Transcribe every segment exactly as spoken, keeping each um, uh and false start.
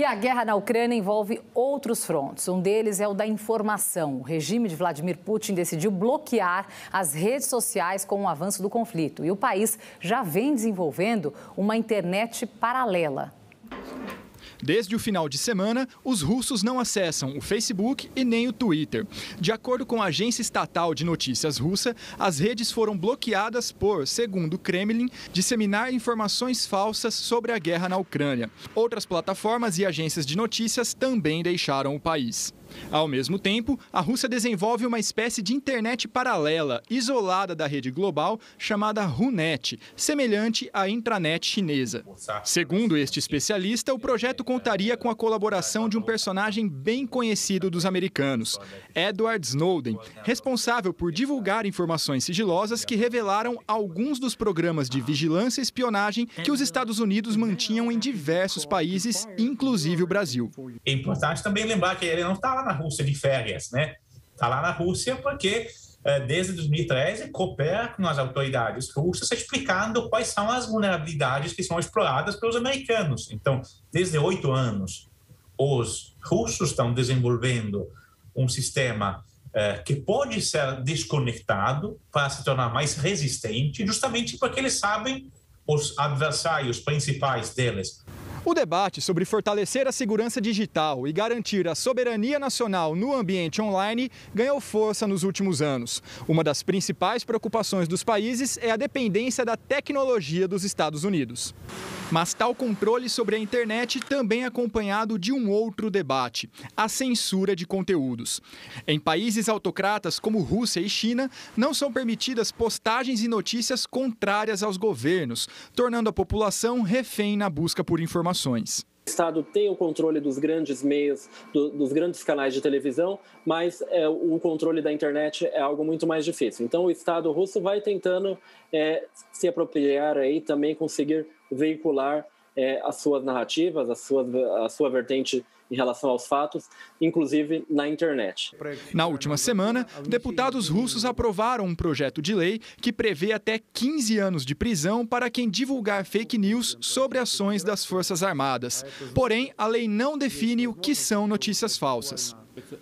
E a guerra na Ucrânia envolve outros frontes. Um deles é o da informação. O regime de Vladimir Putin decidiu bloquear as redes sociais com o avanço do conflito. E o país já vem desenvolvendo uma internet paralela. Desde o final de semana, os russos não acessam o Facebook e nem o Twitter. De acordo com a agência estatal de notícias russa, as redes foram bloqueadas por, segundo o Kremlin, disseminar informações falsas sobre a guerra na Ucrânia. Outras plataformas e agências de notícias também deixaram o país. Ao mesmo tempo, a Rússia desenvolve uma espécie de internet paralela, isolada da rede global, chamada Runet, semelhante à intranet chinesa. Segundo este especialista, o projeto contaria com a colaboração de um personagem bem conhecido dos americanos, Edward Snowden, responsável por divulgar informações sigilosas que revelaram alguns dos programas de vigilância e espionagem que os Estados Unidos mantinham em diversos países, inclusive o Brasil. É importante também lembrar que ele não está lá na Rússia de férias, né? Está lá na Rússia porque, desde dois mil e treze, coopera com as autoridades russas explicando quais são as vulnerabilidades que são exploradas pelos americanos. Então, desde oito anos, os russos estão desenvolvendo um sistema eh, que pode ser desconectado para se tornar mais resistente, justamente porque eles sabem os adversários principais deles. O debate sobre fortalecer a segurança digital e garantir a soberania nacional no ambiente online ganhou força nos últimos anos. Uma das principais preocupações dos países é a dependência da tecnologia dos Estados Unidos. Mas tal controle sobre a internet também é acompanhado de um outro debate, a censura de conteúdos. Em países autocratas como Rússia e China, não são permitidas postagens e notícias contrárias aos governos, tornando a população refém na busca por informações. O Estado tem o controle dos grandes meios, do, dos grandes canais de televisão, mas é, o controle da internet é algo muito mais difícil. Então, o Estado russo vai tentando é, se apropriar aí também, conseguir veicular é, as suas narrativas, a sua, a sua vertente em relação aos fatos, inclusive na internet. Na última semana, deputados russos aprovaram um projeto de lei que prevê até quinze anos de prisão para quem divulgar fake news sobre ações das Forças Armadas. Porém, a lei não define o que são notícias falsas.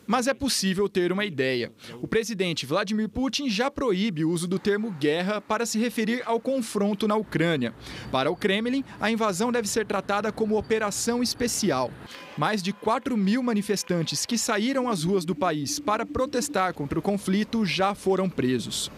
Mas é possível ter uma ideia. O presidente Vladimir Putin já proíbe o uso do termo guerra para se referir ao confronto na Ucrânia. Para o Kremlin, a invasão deve ser tratada como operação especial. Mais de quatro mil manifestantes que saíram às ruas do país para protestar contra o conflito já foram presos.